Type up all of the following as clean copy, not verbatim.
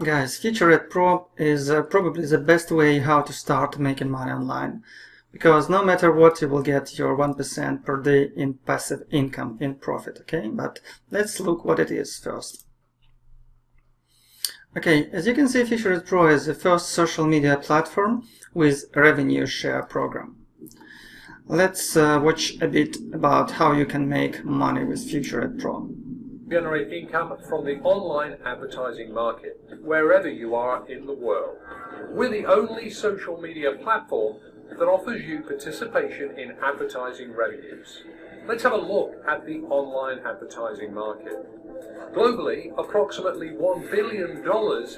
Guys, FutureAdPro is probably the best way how to start making money online, because no matter what, you will get your 1% per day in passive income, in profit, okay? But let's look what it is first. Okay, as you can see, FutureAdPro is the first social media platform with revenue share program. Let's watch a bit about how you can make money with FutureAdPro. Generate income from the online advertising market, wherever you are in the world. We're the only social media platform that offers you participation in advertising revenues. Let's have a look at the online advertising market. Globally, approximately $1 billion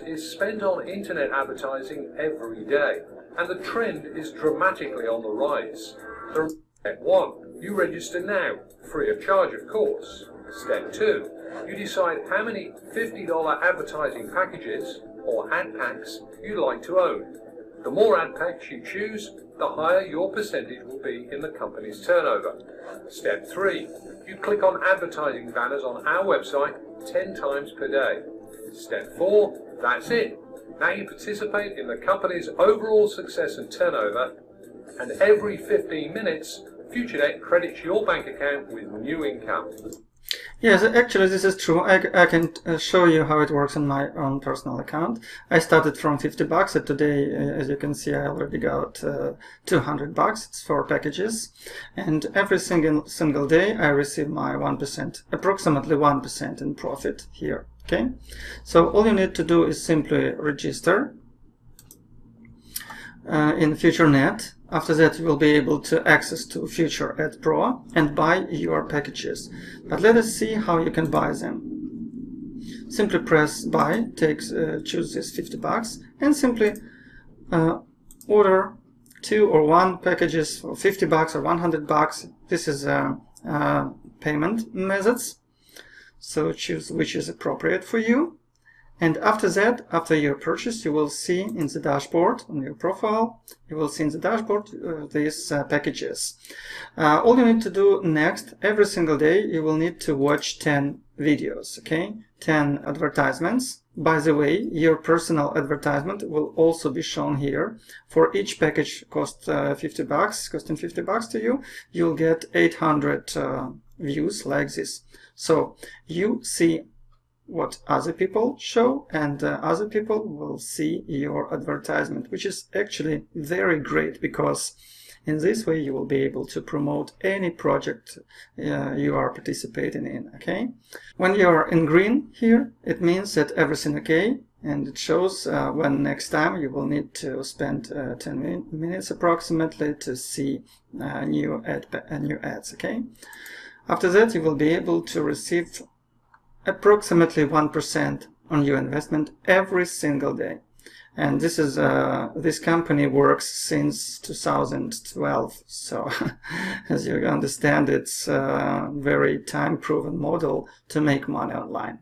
is spent on internet advertising every day, and the trend is dramatically on the rise. Step 1. You register now, free of charge of course. Step 2. You decide how many $50 advertising packages, or ad packs, you like to own. The more ad packs you choose, the higher your percentage will be in the company's turnover. Step 3. You click on advertising banners on our website 10 times per day. Step 4. That's it. Now you participate in the company's overall success and turnover, and every 15 minutes, FutureNet credits your bank account with new income. Yes, actually this is true. I can show you how it works on my own personal account. I started from 50 bucks, and today, as you can see, I already got 200 bucks. It's 4 packages, and every single day I receive my 1%, approximately 1% in profit here. Okay, so all you need to do is simply register in FutureNet. After that, you will be able to access to FutureAdPro and buy your packages. But let us see how you can buy them. Simply press buy, choose this 50 bucks, and simply order 2 or 1 packages for 50 bucks or 100 bucks. This is payment methods, so choose which is appropriate for you. And after that, after your purchase, you will see in the dashboard, on your profile, you will see in the dashboard these packages. All you need to do next, every single day, you will need to watch 10 videos, okay? 10 advertisements. By the way, your personal advertisement will also be shown here. For each package costing 50 bucks to you, you'll get 800 views like this. So you see what other people show, and other people will see your advertisement, which is actually very great, because in this way you will be able to promote any project you are participating in, okay? When you are in green here, it means that everything okay, and it shows when next time you will need to spend 10 minutes approximately to see new ads, okay? After that, you will be able to receive approximately 1% on your investment every single day, and this is this company works since 2012, so as you understand, it's a very time-proven model to make money online.